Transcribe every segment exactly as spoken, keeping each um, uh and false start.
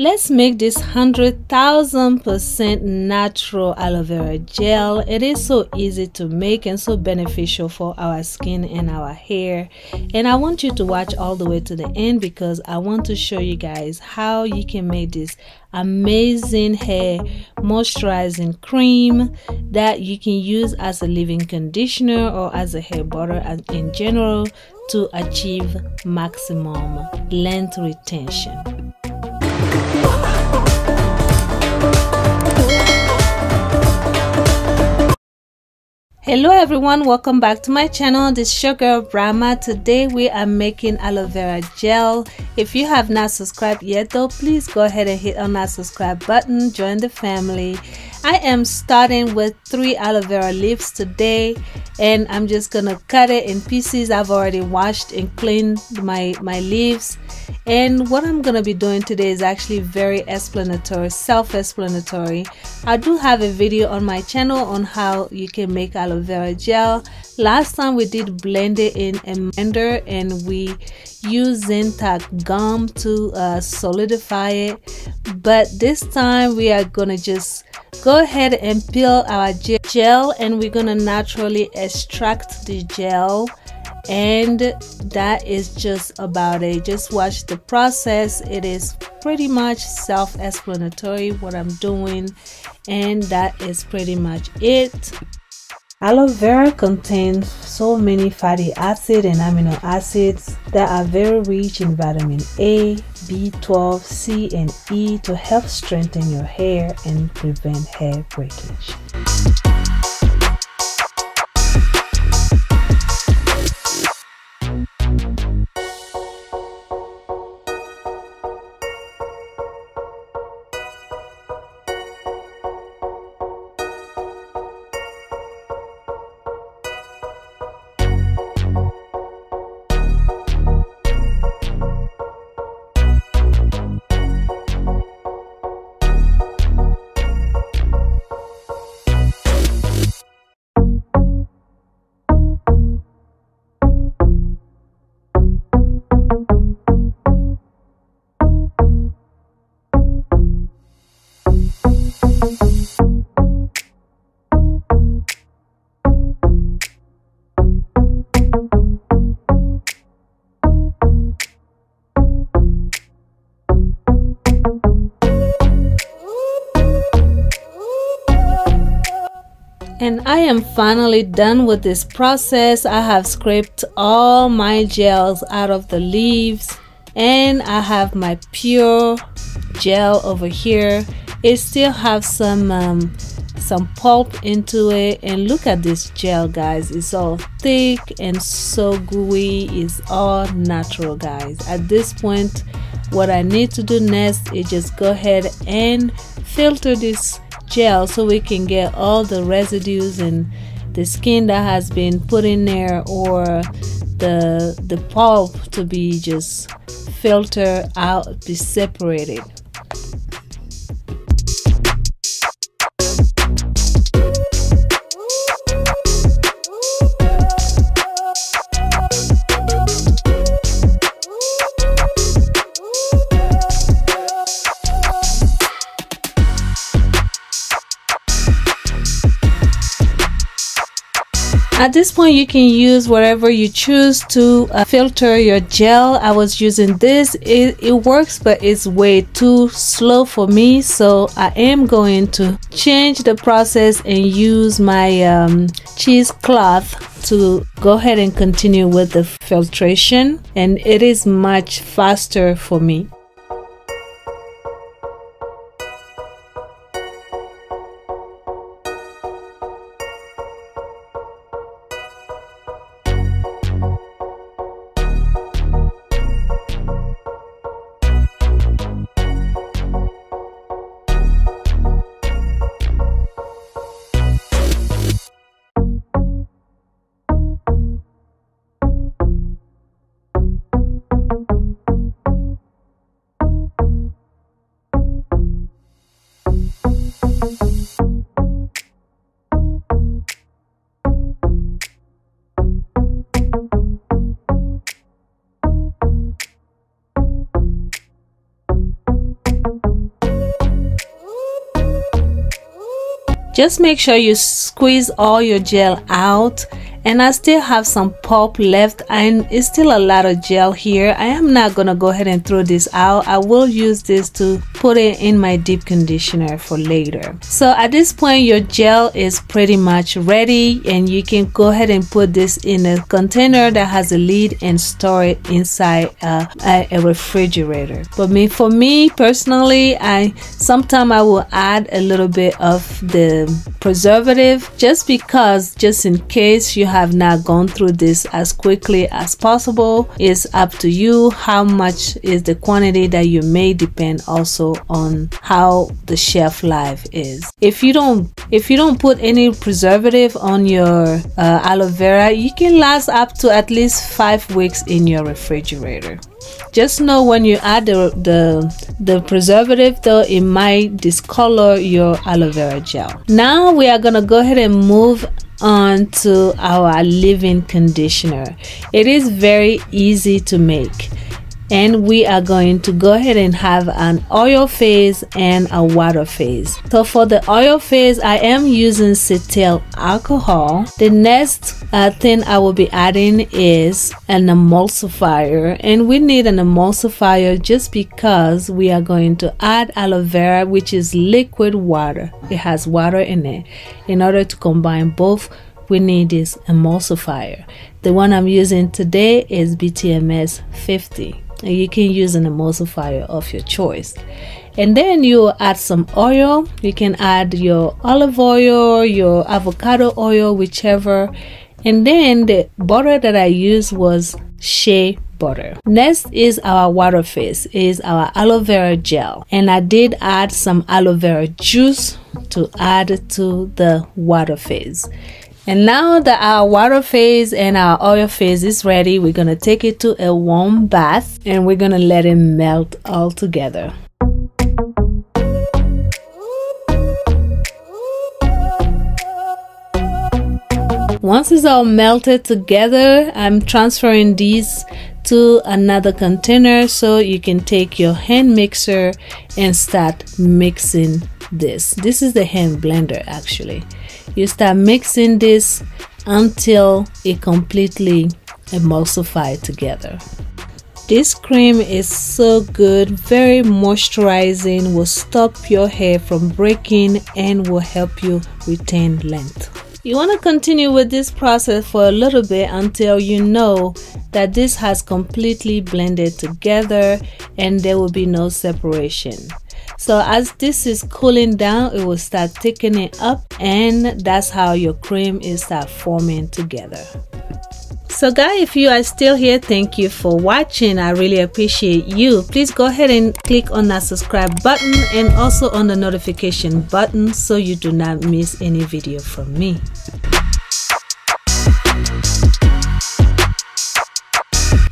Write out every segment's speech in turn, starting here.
Let's make this one hundred thousand percent natural aloe vera gel. It is so easy to make and so beneficial for our skin and our hair. And I want you to watch all the way to the end because I want to show you guys how you can make this amazing hair moisturizing cream that you can use as a leave-in conditioner or as a hair butter in general to achieve maximum length retention. Hello everyone, welcome back to my channel. This is Sugar Brahma. Today we are making aloe vera gel. If you have not subscribed yet though, please go ahead and hit on that subscribe button, join the family. I am starting with three aloe vera leaves today and I'm just gonna cut it in pieces. I've already washed and cleaned my my leaves, and what I'm gonna be doing today is actually very explanatory, self-explanatory. I do have a video on my channel on how you can make aloe vera gel. Last time we did blend it in a blender and we used Zintac gum to uh, solidify it, but this time we are gonna just go ahead and peel our gel, and we're gonna naturally extract the gel, and that is just about it. Just watch the process. It is pretty much self-explanatory what I'm doing, and that is pretty much it. Aloe vera contains so many fatty acids and amino acids that are very rich in vitamin A, B twelve, C, and E to help strengthen your hair and prevent hair breakage. And I am finally done with this process. I have scraped all my gels out of the leaves, and I have my pure gel over here. It still has some um, some pulp into it, and look at this gel, guys. It's all thick and so gooey. It's all natural, guys. At this point, what I need to do next is just go ahead and filter this gel so we can get all the residues and the skin that has been put in there, or the the pulp, to be just filtered out, be separated. At this point, you can use whatever you choose to uh, filter your gel. I was using this. It, it works, but it's way too slow for me, so I am going to change the process and use my um, cheesecloth to go ahead and continue with the filtration, and it is much faster for me. Just make sure you squeeze all your gel out, and I still have some pulp left and it's still a lot of gel here. I am not gonna go ahead and throw this out. I will use this to put it in my deep conditioner for later. So at this point your gel is pretty much ready, and you can go ahead and put this in a container that has a lid and store it inside a, a refrigerator. But me for me personally, I sometimes I will add a little bit of the preservative just because, just in case you have not gone through this as quickly as possible. It's up to you how much is the quantity that you may depend also on how the shelf life is. If you don't if you don't put any preservative on your uh, aloe vera, you can last up to at least five weeks in your refrigerator. Just know when you add the, the, the preservative though, it might discolor your aloe vera gel. Now we are gonna go ahead and move on to our leave-in conditioner. It is very easy to make, and we are going to go ahead and have an oil phase and a water phase. So for the oil phase, I am using Cetyl alcohol. The next uh, thing I will be adding is an emulsifier, and we need an emulsifier just because we are going to add aloe vera, which is liquid water. It has water in it. In order to combine both, we need this emulsifier. The one I'm using today is B T M S fifty. And you can use an emulsifier of your choice. And then you add some oil. You can add your olive oil, your avocado oil, whichever. And then the butter that I used was shea butter. Next is our water phase, is our aloe vera gel, and I did add some aloe vera juice to add to the water phase. And now that our water phase and our oil phase is ready, we're gonna take it to a warm bath and we're gonna let it melt all together. Once it's all melted together, I'm transferring these to another container so you can take your hand mixer and start mixing this. This is the hand blender actually. You start mixing this until it completely emulsifies together. This cream is so good, very moisturizing, will stop your hair from breaking and will help you retain length. You want to continue with this process for a little bit until you know that this has completely blended together and there will be no separation. So as this is cooling down, it will start thickening up, and that's how your cream is start forming together. So guys, if you are still here, thank you for watching. I really appreciate you. Please go ahead and click on that subscribe button and also on the notification button so you do not miss any video from me.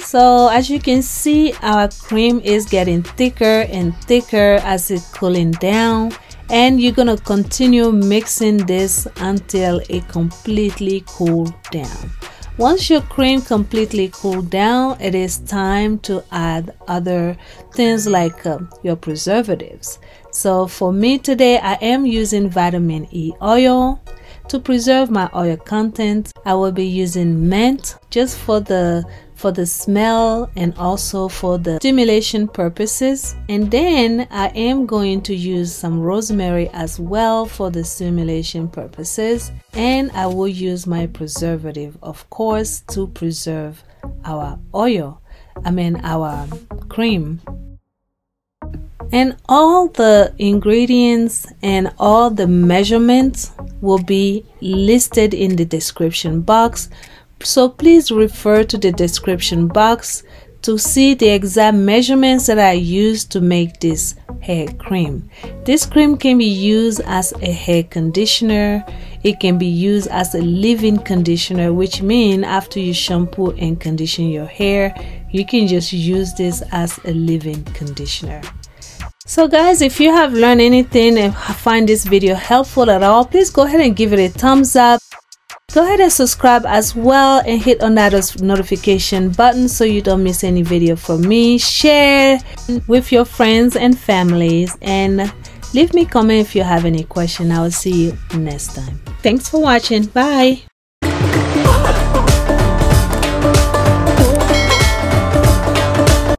So as you can see, our cream is getting thicker and thicker as it's cooling down, and you're gonna continue mixing this until it completely cools down. Once your cream completely cooled down, it is time to add other things like uh, your preservatives. So for me today, I am using vitamin E oil. To preserve my oil content, I will be using mint just for the for the smell and also for the stimulation purposes. And then I am going to use some rosemary as well for the stimulation purposes. And I will use my preservative, of course, to preserve our oil, I mean our cream. And all the ingredients and all the measurements will be listed in the description box, so please refer to the description box to see the exact measurements that I used to make this hair cream. This cream can be used as a hair conditioner. It can be used as a leave-in conditioner, which means after you shampoo and condition your hair, you can just use this as a leave-in conditioner. So guys, if you have learned anything and find this video helpful at all, please go ahead and give it a thumbs up. Go ahead and subscribe as well and hit on that notification button so you don't miss any video from me. Share with your friends and families, and leave me a comment if you have any question. I will see you next time. Thanks for watching. Bye.